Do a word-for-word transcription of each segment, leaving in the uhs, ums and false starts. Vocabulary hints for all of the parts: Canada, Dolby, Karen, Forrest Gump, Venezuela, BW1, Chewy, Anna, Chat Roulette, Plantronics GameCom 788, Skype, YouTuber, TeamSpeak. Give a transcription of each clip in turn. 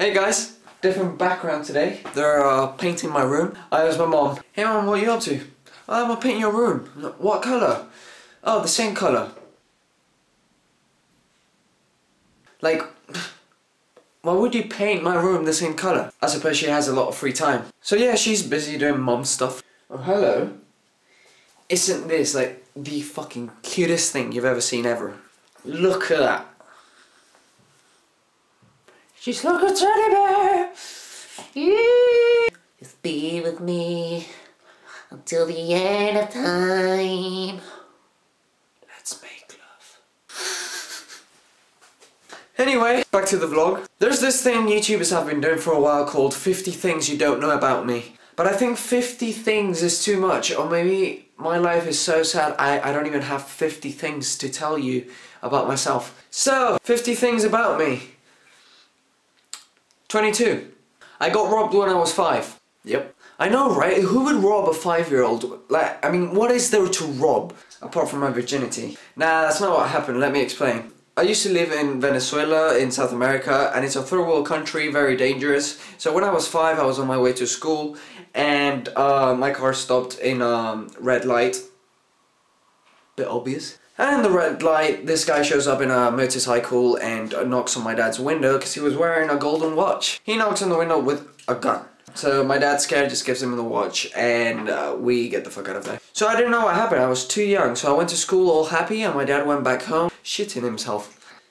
Hey guys, different background today. They're uh, painting my room. I was my mom. Hey mom, what are you up to? Oh, I'm painting your room. Like, what colour? Oh, the same colour. Like, why would you paint my room the same colour? I suppose she has a lot of free time. So yeah, she's busy doing mom stuff. Oh, hello. Isn't this like the fucking cutest thing you've ever seen ever? Look at that. She's like a teddy bear. Yeah. Just be with me until the end of time. Let's make love. Anyway, back to the vlog. There's this thing YouTubers have been doing for a while called fifty things you don't know about me. But I think fifty things is too much, or maybe my life is so sad I, I don't even have fifty things to tell you about myself. So, fifty things about me. twenty-two. I got robbed when I was five. Yep. I know, right? Who would rob a five-year-old? Like, I mean, what is there to rob? Apart from my virginity. Nah, that's not what happened. Let me explain. I used to live in Venezuela, in South America, and it's a third world country, very dangerous. So when I was five, I was on my way to school, and uh, my car stopped in a um, red light. Bit obvious. And the red light, this guy shows up in a motorcycle and knocks on my dad's window because he was wearing a golden watch. He knocks on the window with a gun. So my dad's scared, just gives him the watch, and uh, we get the fuck out of there. So I didn't know what happened, I was too young. So I went to school all happy and my dad went back home, shitting himself.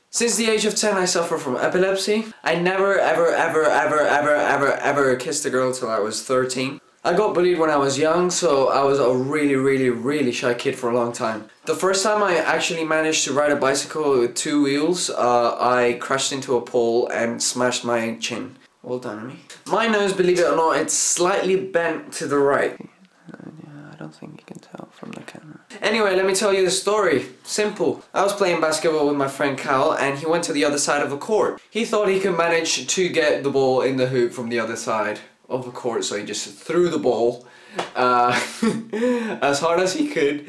Since the age of ten I suffer from epilepsy. I never ever ever ever ever ever ever kissed a girl till I was thirteen. I got bullied when I was young, so I was a really, really, really shy kid for a long time. The first time I actually managed to ride a bicycle with two wheels, uh, I crashed into a pole and smashed my chin. Well done, me. My nose, believe it or not, it's slightly bent to the right. Yeah, I don't think you can tell from the camera. Anyway, let me tell you the story. Simple. I was playing basketball with my friend Cal, and he went to the other side of the court. He thought he could manage to get the ball in the hoop from the other side of the court, so he just threw the ball uh, as hard as he could,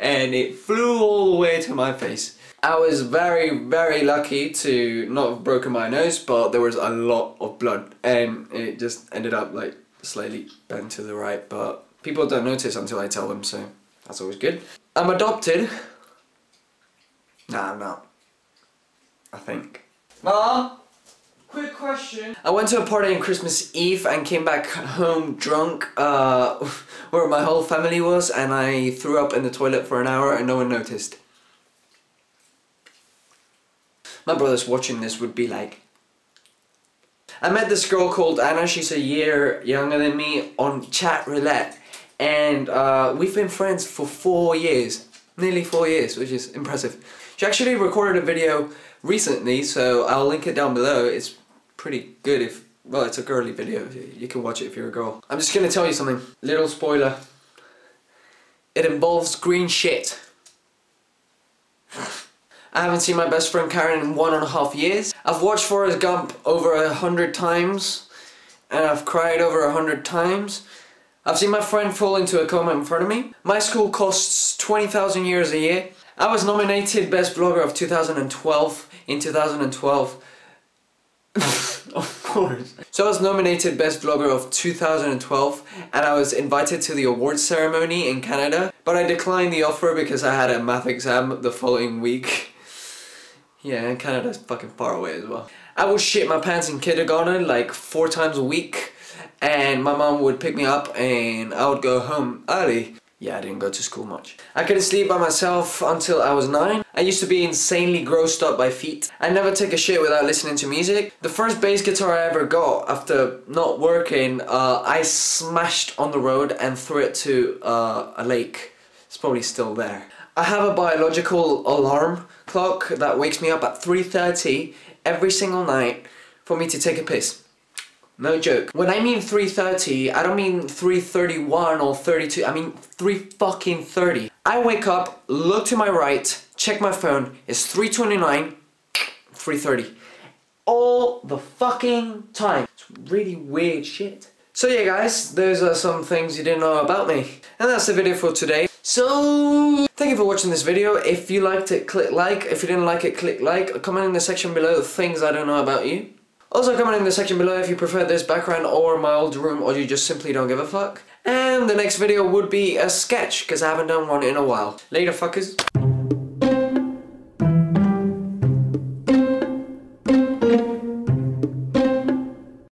and it flew all the way to my face. I was very, very lucky to not have broken my nose, but there was a lot of blood, and it just ended up like slightly bent to the right, but people don't notice until I tell them, so that's always good. I'm adopted. Nah, I'm not. I think. Ma? Quick question. I went to a party on Christmas Eve and came back home drunk, uh, where my whole family was, and I threw up in the toilet for an hour and no one noticed. My brothers watching this would be like... I met this girl called Anna, she's a year younger than me, on Chat Roulette, and uh, we've been friends for four years. Nearly four years, which is impressive. She actually recorded a video recently, so I'll link it down below. It's pretty good if... well, it's a girly video. You can watch it if you're a girl. I'm just gonna tell you something. Little spoiler. It involves green shit. I haven't seen my best friend Karen in one and a half years. I've watched Forrest Gump over a hundred times. And I've cried over a hundred times. I've seen my friend fall into a coma in front of me. My school costs twenty thousand euros a year. I was nominated Best Blogger of two thousand twelve in two thousand twelve. Of course. So I was nominated Best Blogger of two thousand twelve, and I was invited to the awards ceremony in Canada. But I declined the offer because I had a math exam the following week. Yeah, and Canada's fucking far away as well. I would shit my pants in kindergarten like four times a week, and my mom would pick me up and I would go home early. Yeah, I didn't go to school much. I couldn't sleep by myself until I was nine. I used to be insanely grossed up by feet. I never take a shit without listening to music. The first bass guitar I ever got, after not working, uh, I smashed on the road and threw it to uh, a lake. It's probably still there. I have a biological alarm clock that wakes me up at three thirty every single night for me to take a piss. No joke. When I mean three thirty, I don't mean three thirty-one or thirty-two, I mean three fucking thirty. I wake up, look to my right, check my phone, it's three twenty-nine, three thirty. All the fucking time. It's really weird shit. So yeah guys, those are some things you didn't know about me. And that's the video for today. So, thank you for watching this video. If you liked it, click like. If you didn't like it, click like. Comment in the section below the things I don't know about you. Also comment in the section below if you prefer this background or mild room, or you just simply don't give a fuck. And the next video would be a sketch, because I haven't done one in a while. Later, fuckers.